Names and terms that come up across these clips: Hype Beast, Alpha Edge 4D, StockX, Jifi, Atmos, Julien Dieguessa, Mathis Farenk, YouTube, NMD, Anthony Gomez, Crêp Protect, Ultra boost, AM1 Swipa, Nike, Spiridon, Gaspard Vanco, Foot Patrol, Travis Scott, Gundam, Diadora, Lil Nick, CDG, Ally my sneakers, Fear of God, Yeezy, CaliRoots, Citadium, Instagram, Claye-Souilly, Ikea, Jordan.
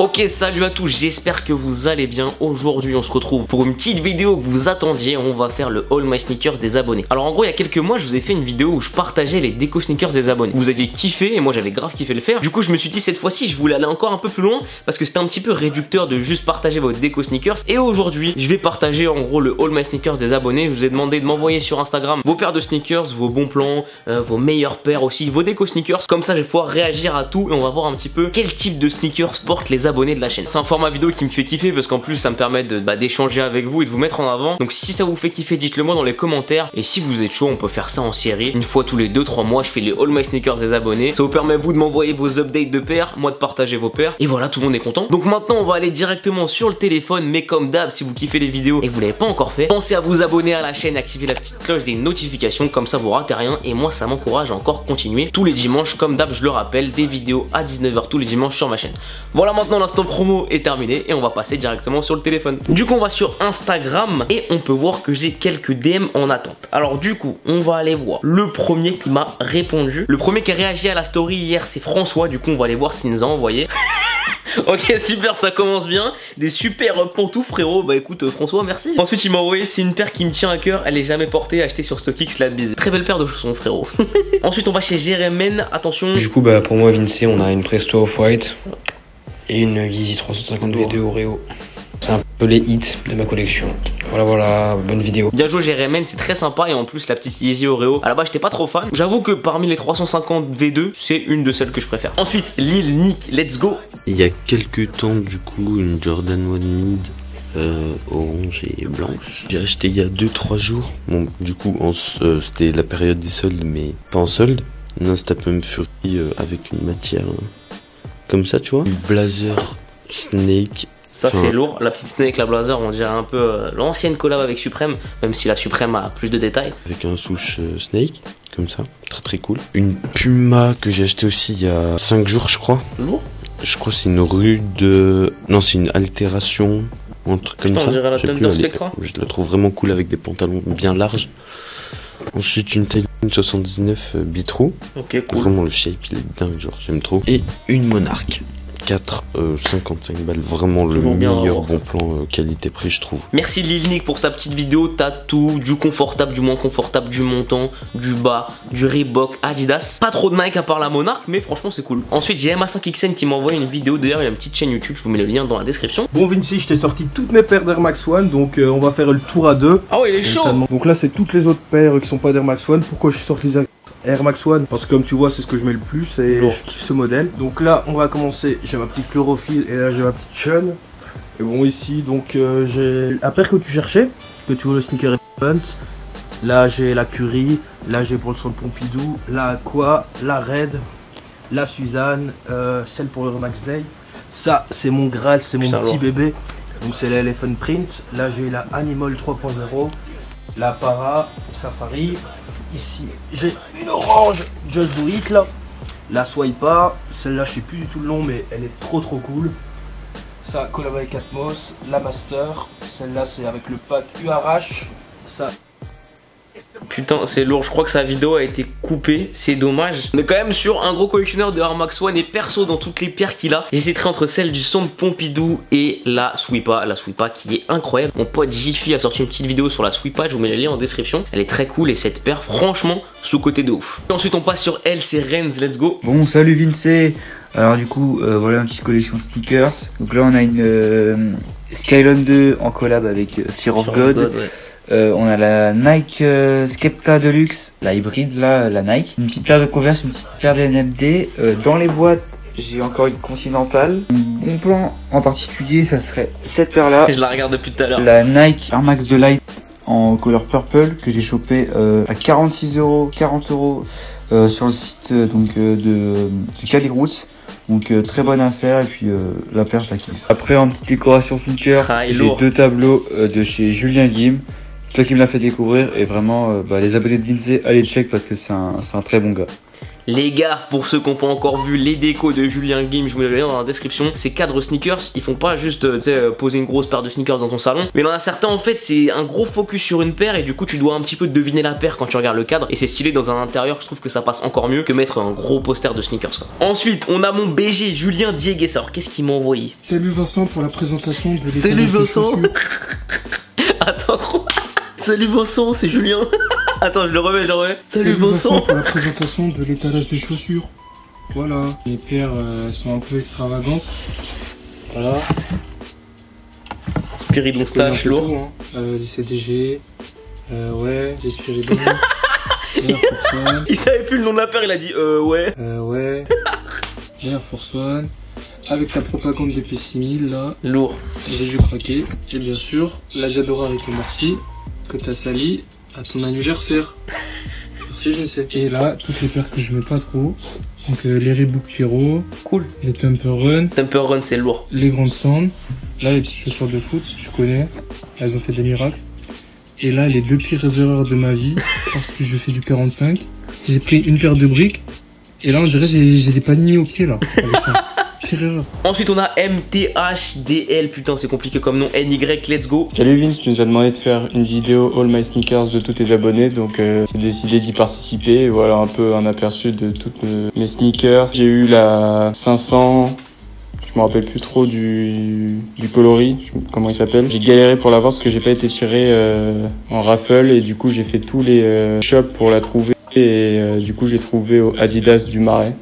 Ok, salut à tous, j'espère que vous allez bien. Aujourd'hui on se retrouve pour une petite vidéo que vous attendiez. On va faire le All My Sneakers des abonnés. Alors en gros, il y a quelques mois je vous ai fait une vidéo où je partageais les déco sneakers des abonnés. Vous aviez kiffé et moi j'avais grave kiffé le faire. Du coup je me suis dit cette fois-ci je voulais aller encore un peu plus loin, parce que c'était un petit peu réducteur de juste partager votre déco sneakers. Et aujourd'hui je vais partager en gros le All My Sneakers des abonnés. Je vous ai demandé de m'envoyer sur Instagram vos paires de sneakers, vos bons plans, vos meilleures paires aussi, vos déco sneakers. Comme ça je vais pouvoir réagir à tout et on va voir un petit peu quel type de sneakers portent les abonnés de la chaîne. C'est un format vidéo qui me fait kiffer parce qu'en plus ça me permet d'échanger avec vous et de vous mettre en avant. Donc si ça vous fait kiffer, dites le moi dans les commentaires, et si vous êtes chaud on peut faire ça en série. Une fois tous les 2-3 mois je fais les All My Sneakers des abonnés. Ça vous permet vous de m'envoyer vos updates de paires, moi de partager vos paires, et voilà, tout le monde est content. Donc maintenant on va aller directement sur le téléphone, mais comme d'hab si vous kiffez les vidéos et que vous l'avez pas encore fait, pensez à vous abonner à la chaîne, activer la petite cloche des notifications, comme ça vous ratez rien et moi ça m'encourage à encore continuer. Tous les dimanches comme d'hab je le rappelle, des vidéos à 19h tous les dimanches sur ma chaîne. Voilà, maintenant l'instant promo est terminé et on va passer directement sur le téléphone. Du coup on va sur Instagram et on peut voir que j'ai quelques DM en attente. Alors du coup on va aller voir le premier qui m'a répondu. Le premier qui a réagi à la story hier, c'est François. Du coup on va aller voir s'il nous a envoyé. Ok, super, ça commence bien. Des super pantoufles, frérot. Bah écoute, François, merci. Ensuite, il m'a envoyé, c'est une paire qui me tient à cœur. Elle est jamais portée, achetée sur StockX, la bise. Très belle paire de chaussons, frérot. Ensuite, on va chez Jérémen. Attention. Du coup, bah pour moi, Vinci, on a une Presto Off-White et une Yeezy 350 les deux Oreo. C'est un peu les hits de ma collection. Voilà, voilà, bonne vidéo. Bien joué Jérémen, c'est très sympa. Et en plus la petite Yeezy Oreo, à la base j'étais pas trop fan. J'avoue que parmi les 350 V2, c'est une de celles que je préfère. Ensuite Lil Nick, let's go. Il y a quelques temps du coup, une Jordan 1 Mid orange et blanche, j'ai acheté il y a 2-3 jours. Bon du coup c'était la période des soldes, mais pas en solde. Non, c'était un peu me furie avec une matière comme ça tu vois. Le blazer Snake, ça c'est lourd, la petite Snake, la blazer, on dirait un peu l'ancienne collab avec Supreme, même si la Supreme a plus de détails. Avec un souche Snake, comme ça, très très cool. Une Puma que j'ai acheté aussi il y a 5 jours je crois. Lourd. Je crois que c'est une rude... Non, c'est une altération, un truc comme ça. On dirait la tête d'un Spectra. Je la trouve vraiment cool avec des pantalons bien larges. Ensuite une taille 79 bitrou. Ok, cool. Vraiment le shape il est dingue, genre j'aime trop. Et une Monarque. 4,55 balles, vraiment le meilleur bon plan qualité-prix je trouve. Merci Lil Nick pour ta petite vidéo. T'as tout, du confortable, du moins confortable, du montant, du bas, du Reebok, Adidas. Pas trop de Nike à part la Monarque, mais franchement c'est cool. Ensuite j'ai MA5XN qui m'a envoyé une vidéo. D'ailleurs il y a une petite chaîne YouTube, je vous mets le lien dans la description. Bon Vinci, je t'ai sorti toutes mes paires d'Air Max One, donc on va faire le tour à deux. Ah ouais, il est chaud. Donc là c'est toutes les autres paires qui sont pas d'Air Max One. Pourquoi je sors les Air Max One? Parce que comme tu vois c'est ce que je mets le plus et je kiffe ce modèle. Donc là on va commencer, j'ai ma petite chlorophylle et là j'ai ma petite Shun. Et bon ici donc j'ai la paire que tu cherchais, que tu vois le sneaker event. Là j'ai la Curie, là j'ai pour le centre Pompidou, la Aqua, la Red, la Suzanne, celle pour le Max Day. Ça c'est mon Graal, c'est mon petit bébé. Donc c'est la Elephant Print. Là j'ai la Animal 3.0, la Para, Safari. Ici j'ai une orange Just Do It là, la Swipa, celle-là je sais plus du tout le nom mais elle est trop trop cool. Ça collab avec Atmos, la Master, celle-là c'est avec le pack URH, ça. Putain c'est lourd, je crois que sa vidéo a été coupée, c'est dommage. On est quand même sur un gros collectionneur de Air Max One et perso dans toutes les paires qu'il a, j'hésiterai entre celle du centre Pompidou et la Swipa qui est incroyable. Mon pote Jiffy a sorti une petite vidéo sur la Swipa, je vous mets le lien en description. Elle est très cool et cette paire franchement sous-côté de ouf. Et ensuite on passe sur LC Renz, let's go. Bon salut Vince, alors du coup voilà une petite collection de sneakers. Donc là on a une Skylon 2 en collab avec Fear of God ouais. On a la Nike Skepta Deluxe, la hybride là, la Nike. Une petite paire de Converse, une petite paire d'NMD. Dans les boîtes, j'ai encore une Continental. Un bon plan en particulier, ça serait cette paire là. Je la regarde depuis tout à l'heure. La Nike Air Max de Light en color purple que j'ai chopé à 46€, 40€ sur le site donc de CaliRoots. Donc très bonne affaire et puis la paire je la kiffe. Après en petite décoration sneakers, j'ai deux tableaux de chez Julien Guim. C'est toi qui me l'as fait découvrir et vraiment les abonnés de Vince, allez check parce que c'est un très bon gars. Les gars, pour ceux qui n'ont pas encore vu les décos de Julien Guim, je vous les mets dans la description. Ces cadres sneakers, ils font pas juste poser une grosse paire de sneakers dans ton salon, mais il y en a certains en fait c'est un gros focus sur une paire et du coup tu dois un petit peu deviner la paire quand tu regardes le cadre, et c'est stylé dans un intérieur. Je trouve que ça passe encore mieux que mettre un gros poster de sneakers quoi. Ensuite on a mon BG Julien Dieguessa. Alors qu'est-ce qu'il m'a envoyé? Salut Vincent pour la présentation de l'école. Salut Vincent. Attends quoi? Salut Vincent, c'est Julien. Attends, je le remets. Salut Vincent pour la présentation de l'étalage des chaussures. Voilà, les paires sont un peu extravagantes. Voilà. Spiridon Stache, lourd. Hein. Les CDG, ouais, les Spiridon. Air Force One. Il savait plus le nom de la paire, il a dit ouais. Ouais. Air Force One. Avec la propagande des P6000 là. Lourd. J'ai dû craquer. Et bien sûr, la Diadora avec le merci que t'as sali à ton anniversaire. Merci, je sais. Et là, toutes les paires que je mets pas trop. Donc les Reebok Pyro. Cool. Les Temper Run. Temper Run, c'est lourd. Les Grandes Stands. Là, les petites chaussures de foot, tu connais. Elles ont fait des miracles. Et là, les deux pires erreurs de ma vie. Parce que je fais du 45. J'ai pris une paire de briques. Et là, on dirait j'ai des panini au pied là. Avec ça. Ensuite on a MTHDL, putain c'est compliqué comme nom, NY, let's go. Salut Vince, tu nous as demandé de faire une vidéo All My Sneakers de tous tes abonnés, donc j'ai décidé d'y participer, et voilà un peu un aperçu de toutes mes sneakers. J'ai eu la 500, je me rappelle plus trop du Polori, comment il s'appelle. J'ai galéré pour l'avoir parce que j'ai pas été tiré en raffle, et du coup j'ai fait tous les shops pour la trouver, et du coup j'ai trouvé au Adidas du Marais.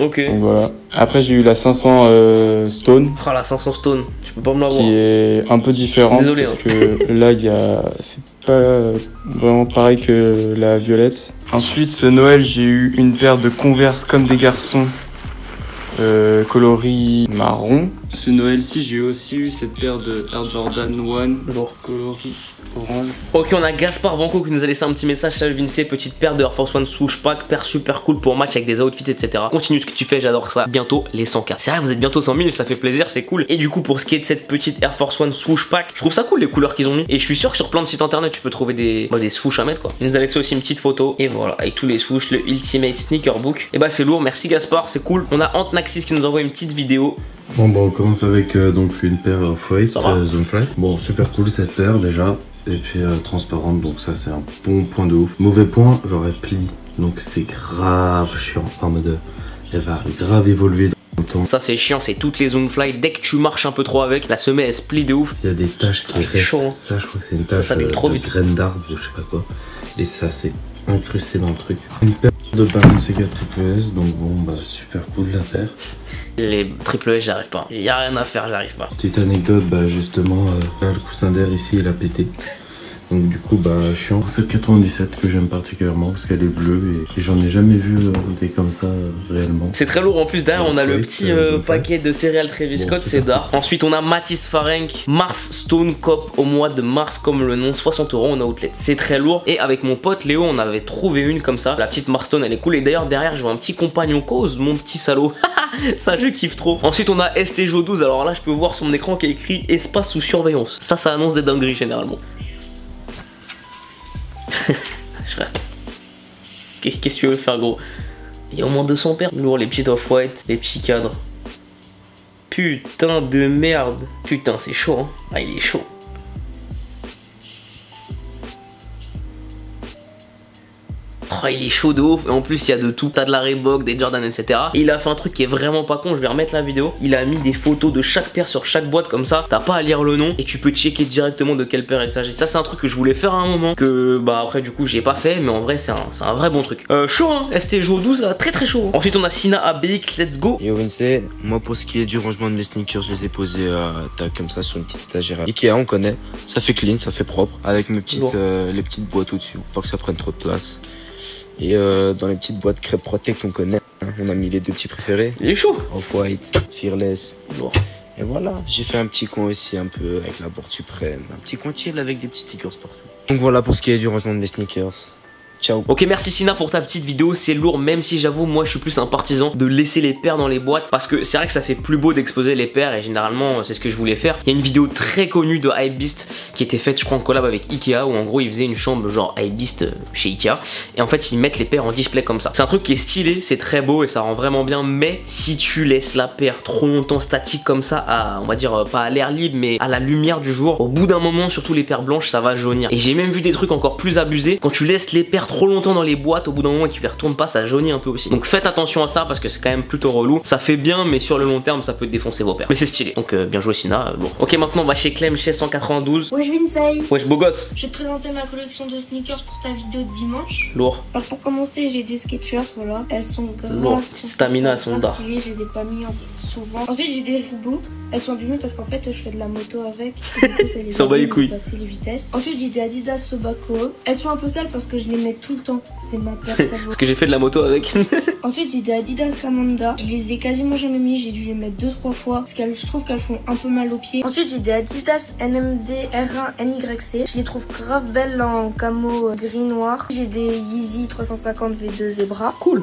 Ok. Donc voilà. Après j'ai eu la 500 Stone. Ah, la 500 Stone, je peux pas me l'avoir. Qui est un peu différente. Désolé, parce que là il y a, c'est pas vraiment pareil que la violette. Ensuite ce Noël j'ai eu une paire de Converse Comme des Garçons coloris marron. Ce Noël-ci j'ai aussi eu cette paire de Air Jordan 1 coloris orange. Ok, on a Gaspard Vanco qui nous a laissé un petit message. Salut Vince, petite paire de Air Force One souche pack, paire super cool pour match avec des outfits, etc. Continue ce que tu fais, j'adore ça. Bientôt les 100K. C'est vrai, vous êtes bientôt 100 000, ça fait plaisir, c'est cool. Et du coup, pour ce qui est de cette petite Air Force One swoosh pack, je trouve ça cool les couleurs qu'ils ont mis. Et je suis sûr que sur plein de sites internet, tu peux trouver des swoosh à mettre quoi. Il nous a laissé aussi une petite photo. Et voilà, avec tous les swoosh, le Ultimate Sneaker Book. Et bah, c'est lourd, merci Gaspard, c'est cool. On a Antnaxis qui nous envoie une petite vidéo. Bon, bah, on commence avec donc une paire Off-White Zone Fly. Bon, super cool cette paire déjà. Et puis transparente, donc ça c'est un bon point de ouf. Mauvais point, genre elle plie, donc c'est grave chiant, en mode elle va grave évoluer dans le temps. Ça c'est chiant, c'est toutes les Zone Fly, dès que tu marches un peu trop avec, la semelle elle se plie de ouf. Il y a des taches qui restent, chaud, hein. Ça je crois que c'est une tache de graines d'arbre ou je sais pas quoi. Et ça c'est incrusté dans le truc. Une paire de Balenciaga triple S, donc bon bah super cool la paire. Les triple S j'arrive pas, il n'y a rien à faire, j'arrive pas. Petite anecdote, bah justement, là, le coussin d'air ici il a pété. Donc du coup bah chiant. Cette 97 que j'aime particulièrement parce qu'elle est bleue et j'en ai jamais vu des comme ça réellement. C'est très lourd en plus, derrière on a le petit paquet de céréales Travis Scott, c'est d'art. Ensuite on a Mathis Farenk, Mars Stone Cop au mois de mars comme le nom, 60 € en outlet. C'est très lourd et avec mon pote Léo on avait trouvé une comme ça. La petite Mars Stone elle est cool et d'ailleurs derrière je vois un petit compagnon cause, mon petit salaud. Ça je kiffe trop. Ensuite on a STJO 12, alors là je peux voir sur mon écran qui est écrit espace sous surveillance. Ça ça annonce des dingueries généralement. Qu'est-ce que tu veux faire gros? Il y a au moins 200 paires. Lourd, les petites Off-White, les petits cadres. Putain de merde. Putain c'est chaud hein. Ah il est chaud. Oh, il est chaud de ouf. Et en plus il y a de tout, t'as de la Reebok, des Jordan, etc. Et il a fait un truc qui est vraiment pas con, je vais remettre la vidéo. Il a mis des photos de chaque paire sur chaque boîte comme ça. T'as pas à lire le nom et tu peux checker directement de quelle paire il s'agit. Ça c'est un truc que je voulais faire à un moment, que bah après du coup j'ai pas fait. Mais en vrai c'est un vrai bon truc. Chaud hein, STJO 12 là, très très chaud hein. Ensuite on a Sina ABX, let's go. Yo Vince, moi pour ce qui est du rangement de mes sneakers, je les ai posés comme ça sur une petite étagère Ikea, on connaît. Ça fait clean, ça fait propre, avec mes petites, les petites boîtes au dessus, pas que ça prenne trop de place. Et dans les petites boîtes Crêp Protect qu'on connaît, hein, on a mis les deux petits préférés. Il est chaud. Off-White, Fearless. Bon. Et voilà, j'ai fait un petit coin aussi un peu avec la board suprême. Un petit coin chill avec des petits stickers partout. Donc voilà pour ce qui est du rangement de mes sneakers. Ciao. Ok, merci Sina pour ta petite vidéo, c'est lourd, même si j'avoue moi je suis plus un partisan de laisser les paires dans les boîtes, parce que c'est vrai que ça fait plus beau d'exposer les paires et généralement c'est ce que je voulais faire. Il y a une vidéo très connue de Hype Beast qui était faite je crois en collab avec Ikea, où en gros ils faisaient une chambre genre Hype Beast chez Ikea et en fait ils mettent les paires en display comme ça. C'est un truc qui est stylé, c'est très beau et ça rend vraiment bien, mais si tu laisses la paire trop longtemps statique comme ça, à, on va dire pas à l'air libre mais à la lumière du jour, au bout d'un moment surtout les paires blanches ça va jaunir. Et j'ai même vu des trucs encore plus abusés, quand tu laisses les paires trop longtemps dans les boîtes, au bout d'un moment et que tu les retournes pas, ça jaunit un peu aussi. Donc faites attention à ça parce que c'est quand même plutôt relou. Ça fait bien mais sur le long terme ça peut défoncer vos paires. Mais c'est stylé. Donc bien joué Sina. Bon. Ok, maintenant on va chez Clem chez 192. Wesh Vinsei. Wesh beau gosse. Je vais te présenter ma collection de sneakers pour ta vidéo de dimanche. Lourd. Alors pour commencer j'ai des Skechers, voilà. Elles sont grandes. Stamina, elles sont d'art. Je les ai pas mis en souvent. Ensuite j'ai des Reebok. Elles sont abîmées parce qu'en fait je fais de la moto avec. Ils s'en bat les couilles. Les vitesses. Ensuite j'ai des Adidas Sobako. Elles sont un peu sales parce que je les mets tout le temps, c'est ma paire favorite. Parce que j'ai fait de la moto avec. En fait j'ai des Adidas Amanda, je les ai quasiment jamais mis, j'ai dû les mettre 2-3 fois parce que je trouve qu'elles font un peu mal aux pieds. Ensuite j'ai des Adidas NMD R1 NYC, je les trouve grave belles en camo gris noir. J'ai des Yeezy 350 V2 Zebra. Cool.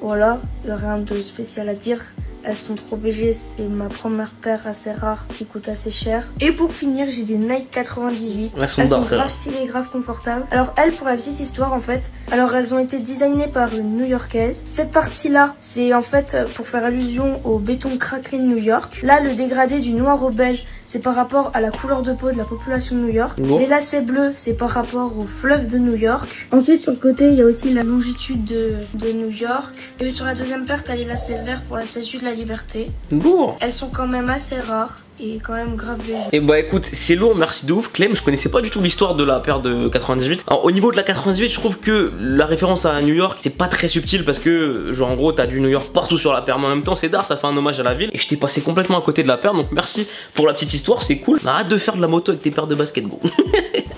Voilà, rien de spécial à dire. Elles sont trop BG, c'est ma première paire assez rare qui coûte assez cher. Et pour finir, j'ai des Nike 98. Elles sont grave stylées, grave confortables. Alors elles, pour la petite histoire en fait, alors elles ont été designées par une New-Yorkaise. Cette partie-là, c'est en fait pour faire allusion au béton craquelé de New York. Là, le dégradé du noir au beige, c'est par rapport à la couleur de peau de la population de New York. Bon. Les lacets bleus, c'est par rapport au fleuve de New York. Ensuite, sur le côté, il y a aussi la longitude de New York. Et sur la deuxième paire, t'as les lacets verts pour la statue de la liberté. Bon. Elles sont quand même assez rares. Et quand même grave bien. Et bah écoute, c'est lourd, merci de ouf Clem. Je connaissais pas du tout l'histoire de la paire de 98. Alors au niveau de la 98, je trouve que la référence à New York c'est pas très subtil, parce que genre en gros t'as du New York partout sur la paire, mais en même temps c'est d'art, ça fait un hommage à la ville. Et je t'ai passé complètement à côté de la paire, donc merci pour la petite histoire, c'est cool. Arrête de faire de la moto avec tes paires de basket, gros.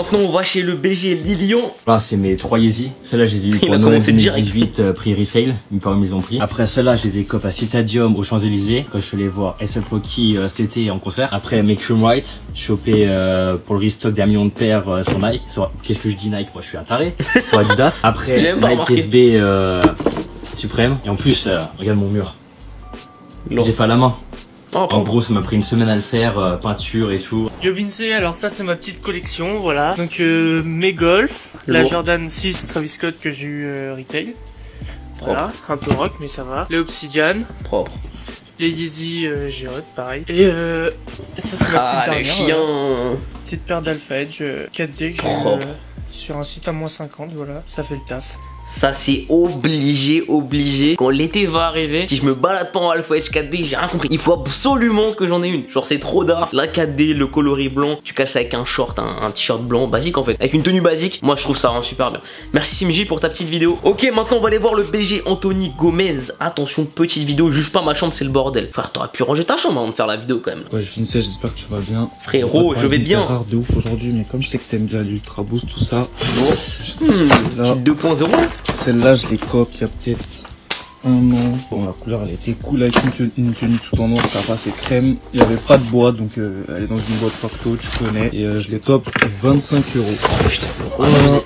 Maintenant on va chez le BG Lilion. Ah, c'est mes 3 Yeezy. Celle-là je les ai eu pour 2018 prix resale, une parmi mes en prix. Après celle-là je les ai cop à Citadium aux Champs-Élysées quand je suis allé voir SL Rocky cet été en concert. Après mes Cream White, chopé pour le restock d'un million de paires sur Nike. Qu'est-ce que je dis Nike, moi je suis un taré. Sur Adidas. Après Nike SB Supreme. Et en plus, regarde mon mur. J'ai fait à la main. Oh, en gros ça m'a pris une semaine à le faire, peinture et tout. Yo Vince, alors ça c'est ma petite collection, voilà. Donc mes golf, la Jordan 6 Travis Scott que j'ai eu retail. Voilà, un peu rock mais ça va. Les Obsidian, propre. Les Yeezy G-Hot, pareil. Et ça c'est ma petite dernière. Petite paire d'Alpha Edge 4D que j'ai eu sur un site à moins 50, voilà, ça fait le taf. Ça c'est obligé. Quand l'été va arriver, si je me balade pas en Alpha Edge 4D, j'ai rien compris. Il faut absolument que j'en ai une. Genre c'est trop d'art. La 4D, le coloris blanc, tu casses avec un short, un t-shirt blanc basique en fait, avec une tenue basique. Moi je trouve ça super bien. Merci Simji pour ta petite vidéo. Ok, maintenant on va aller voir le BG Anthony Gomez. Attention, petite vidéo, juge pas ma chambre, c'est le bordel. Frère, t'aurais pu ranger ta chambre avant de faire la vidéo quand même. Ouais, Vince, j'espère que tu vas bien. Frérot, je vais bien. C'est rare de ouf aujourd'hui, mais comme je sais que t'aimes bien l'ultra boost, tout ça. Bon, 2.0. Celle-là, je l'ai cop il y a peut-être un an. Bon, la couleur, elle était cool avec une tenue tout en noir, ça passe, c'est crème. Il n'y avait pas de boîte, donc elle est dans une boîte facto, tu connais. Et je l'ai cop 25 €. Oh putain. Voilà. Donc,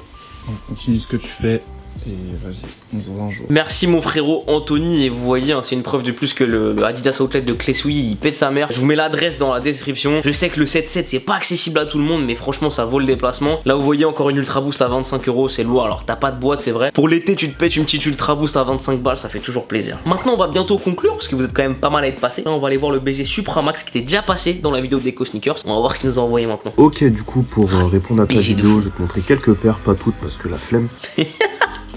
continue ce que tu fais. Et vas-y, on se voit un jour. Merci mon frérot Anthony. Et vous voyez hein, c'est une preuve de plus que le Adidas Outlet de Clessoui, il pète sa mère. Je vous mets l'adresse dans la description. Je sais que le 7.7 c'est pas accessible à tout le monde, mais franchement ça vaut le déplacement. Là vous voyez encore une Ultra Boost à 25 €, c'est lourd. Alors t'as pas de boîte, c'est vrai. Pour l'été tu te pètes une petite Ultra Boost à 25 balles, ça fait toujours plaisir. Maintenant on va bientôt conclure parce que vous êtes quand même pas mal à être passé. Là on va aller voir le BG Supramax qui était déjà passé dans la vidéo d'Eco Sneakers. On va voir ce qu'ils nous ont envoyé maintenant. Ok, du coup pour répondre à ta vidéo, je vais te montrer quelques paires, pas toutes parce que la flemme.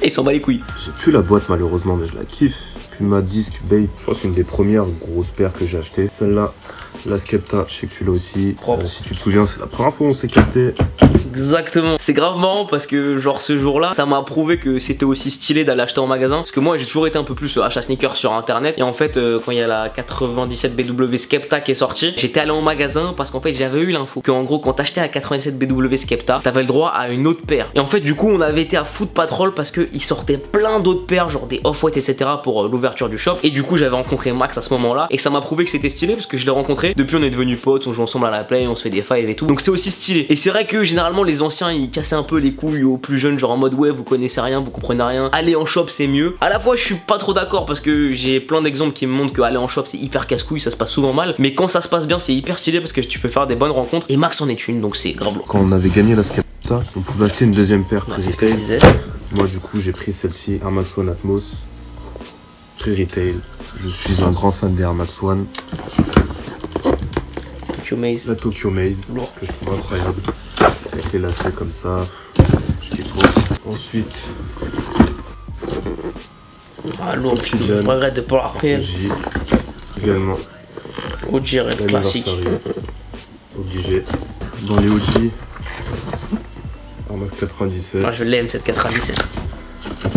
Et il s'en bat les couilles. J'ai plus la boîte malheureusement, mais je la kiffe. Puma Disc Babe, je crois que c'est une des premières grosses paires que j'ai acheté. Celle-là, la Skepta, je sais que tu l'as aussi. Si tu te souviens, c'est la première fois qu'on s'est capté. Exactement. C'est grave marrant parce que genre ce jour-là, ça m'a prouvé que c'était aussi stylé d'aller acheter en magasin. Parce que moi, j'ai toujours été un peu plus achat sneakers sur internet. Et en fait, quand il y a la 97 BW Skepta qui est sortie, j'étais allé en magasin parce qu'en fait, j'avais eu l'info qu'en gros, quand t'achetais la 97 BW Skepta, t'avais le droit à une autre paire. Et en fait, du coup, on avait été à Foot Patrol parce qu'ils sortaient plein d'autres paires, genre des Off-White, etc. pour l'ouverture du shop. Et du coup, j'avais rencontré Max à ce moment-là. Et ça m'a prouvé que c'était stylé parce que je l'ai rencontré. rencontrés. Depuis, on est devenus potes, on joue ensemble à la play, on se fait des fives et tout. Donc c'est aussi stylé. Et c'est vrai que généralement les anciens ils cassaient un peu les couilles aux plus jeunes, genre en mode ouais vous connaissez rien, vous comprenez rien, allez en shop c'est mieux. À la fois je suis pas trop d'accord parce que j'ai plein d'exemples qui me montrent que aller en shop c'est hyper casse-couille, ça se passe souvent mal. Mais quand ça se passe bien c'est hyper stylé parce que tu peux faire des bonnes rencontres. Et Max en est une, donc c'est grave lourd. Quand on avait gagné la Skepta, on pouvait acheter une deuxième paire. Bah, c'est ce que je disais. Moi du coup j'ai pris celle-ci, Air Max One Atmos, très retail. Je suis un grand fan des Air Max One. Tokyo Maze. La Tokyo Maze, que je trouve incroyable. Avec les lacets comme ça, je découvre. Ensuite... Ah lourd, je regrette de ne pas l'avoir pris. OG, également. OG, rêve classique. Obligé. Dans les OG, Air Max 97. Ah, je l'aime cette 97.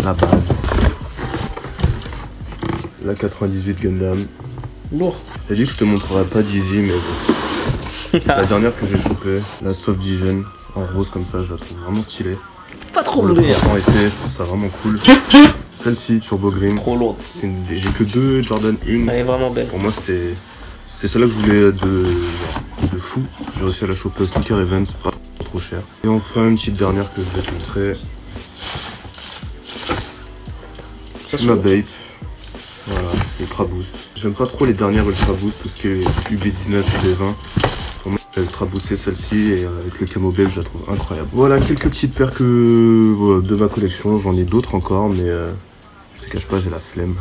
La base. La 98 Gundam. Lourd. J'ai dit que je te montrerai pas d'Easy, mais bon. La dernière que j'ai chopée, la Soft Dijon, en rose comme ça, je la trouve vraiment stylée. Pas trop lourde. En été, je trouve ça vraiment cool. Celle-ci, Turbo Green. Trop lourde. J'ai que deux Jordan 1. Elle est vraiment belle. Pour moi, c'est celle-là que je voulais de fou. J'ai réussi à la choper au Sneaker Event, pas trop cher. Et enfin, une petite dernière que je vais te montrer. C'est ma Bape. Voilà, Ultra Boost. J'aime pas trop les dernières Ultra Boost, tout ce qui est UB19, UB20. Pour moi, j'ai Ultra Boosté celle-ci et avec le camobel, je la trouve incroyable. Voilà, quelques petites paires que voilà, de ma collection. J'en ai d'autres encore, mais je te cache pas, j'ai la flemme.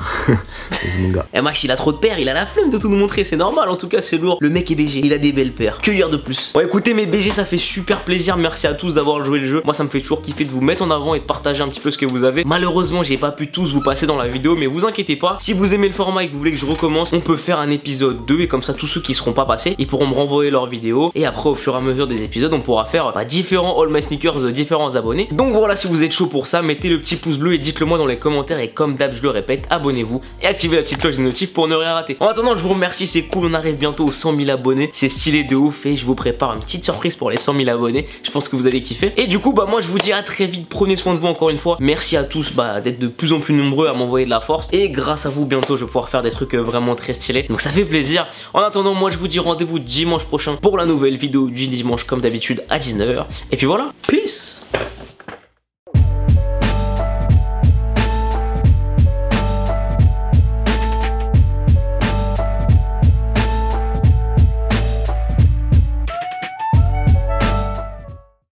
Mon gars. Eh Max, il a trop de paires, il a la flemme de tout nous montrer. C'est normal, en tout cas, c'est lourd. Le mec est BG, il a des belles paires. Que dire de plus? Bon, écoutez, mes BG, ça fait super plaisir. Merci à tous d'avoir joué le jeu. Moi, ça me fait toujours kiffer de vous mettre en avant et de partager un petit peu ce que vous avez. Malheureusement, j'ai pas pu tous vous passer dans la vidéo, mais vous inquiétez pas. Si vous aimez le format et que vous voulez que je recommence, on peut faire un épisode 2 et comme ça, tous ceux qui seront pas passés, ils pourront me renvoyer leurs vidéos. Et après, au fur et à mesure des épisodes, on pourra faire différents All My Sneakers de différents abonnés. Donc voilà, si vous êtes chaud pour ça, mettez le petit pouce bleu et dites-le moi dans les commentaires. Et comme d'hab, je le répète, abonnez-vous et activez la petite cloche des notifs pour ne rien rater. En attendant, je vous remercie, c'est cool, on arrive bientôt aux 100 000 abonnés, c'est stylé de ouf et je vous prépare une petite surprise pour les 100 000 abonnés, je pense que vous allez kiffer. Et du coup, bah moi je vous dis à très vite, prenez soin de vous encore une fois, merci à tous d'être de plus en plus nombreux à m'envoyer de la force et grâce à vous, bientôt je vais pouvoir faire des trucs vraiment très stylés, donc ça fait plaisir. En attendant, moi je vous dis rendez-vous dimanche prochain pour la nouvelle vidéo du dimanche comme d'habitude à 19 h et puis voilà, peace.